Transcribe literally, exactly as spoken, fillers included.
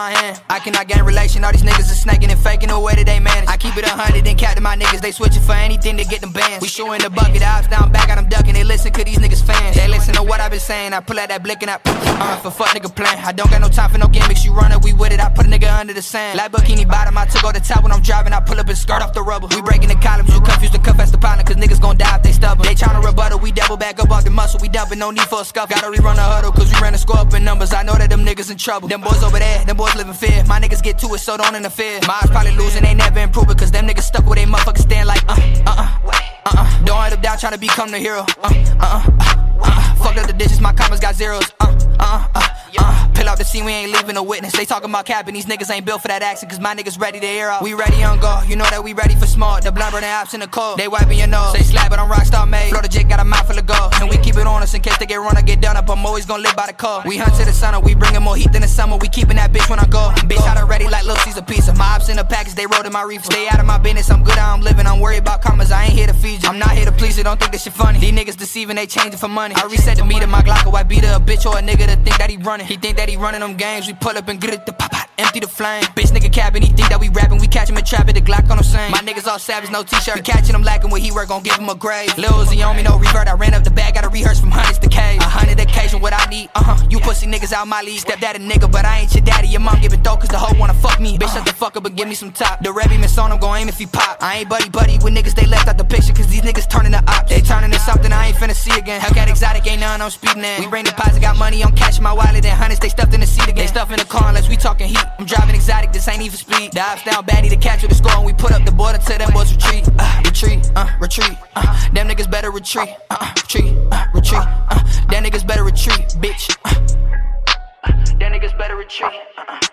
my hand. I cannot gain relation, all these niggas is snaking and faking the way that they manage. I keep it a hundred and cap to my niggas, they switching for anything to get them bands. We showing the bucket, the ops down back, got them ducking, they listen to these niggas fans. They listen to what I been saying, I pull out that blick and I uh, for fuck nigga plan. I don't got no time for no gimmicks, you run it, we with it, I put a nigga under the sand. Like Bikini Bottom, I took all the top when I'm driving, I pull up and skirt off the rubber. We breaking the columns, you confused the cuff as the pilot, cause niggas gon' die if they stubborn. They tryna rebuttal, we double back up off the muscle, we dumping, no need for a scuff. Gotta rerun the huddle, cause we ran the score up in numbers, I know that them niggas in trouble. Them boys over there, them boys live in fear, my niggas get to it, so don't interfere. My eyes probably losing, they never improving, cause them niggas stuck where they motherfuckers stand like uh, uh, uh, uh, don't end up down trying to become the hero, uh, uh, uh, uh, fucked up the dishes, my commas got zeros, uh, uh, uh, uh, pill out the scene, we ain't leaving a witness. They talking about capping, these niggas ain't built for that action, cause my niggas ready to air out. We ready on go, you know that we ready for smart. The blunder and ops in the cold, they wiping your nose. They slap it on Rockstar made, blow the jet, got a mouthful of gold. And we keep it on us in case they get run or get done up, I'm always gonna live by the call. We hunt to the sun, or we bringing more heat than the summer, we keeping that bitch when I go. Bitch out already like Lil Caesar pizza, my ops in the package, they rolled in my reefer. Stay out of my business, I'm good how I'm living, I'm worried about commas, I ain't here to feed you. I'm not here to please you, don't think this shit funny. These niggas deceiving, they changing for money. I reset the meter, my Glock, or I beat a bitch or a nigga to think that he running. He think that he running them games, we pull up and get it to pop out, empty the flame. Bitch nigga capping, he think that we rapping, we catch him and trapping, the Glock on him same. My niggas all savage, no t-shirt, we catching him lacking when he work, gon' give him a grade. Lil Uzi on me, no revert, I ran up the bag, gotta rehearse from hundreds to K's. A hundred occasion, what I need, uh-huh, you pussy niggas out my league. Step daddy nigga, but I ain't your daddy, your mom giving dough cause the hoe wanna fuck me. Bitch shut the fuck up and give me some top, the Rebbe miss on him, gon' aim if he pop. I ain't buddy buddy with niggas, they left out the picture cause these niggas turning to ops. They turning to something I ain't finna see again, Hellcat Exotic ain't none, I'm speeding in. We bring deposit, got money, I'm cashing my wallet and hundreds, they stuffed in the seat again. They stuffing the car unless we talking heat, I'm driving exotic, this ain't even speed. The ops down bad, need to capture the score and we put up the border till them boys retreat. Uh, retreat, uh, retreat, uh, them niggas better retreat, uh, uh retreat, uh, retreat, uh, them niggas better retreat, bitch, uh, uh them niggas better retreat, uh, uh.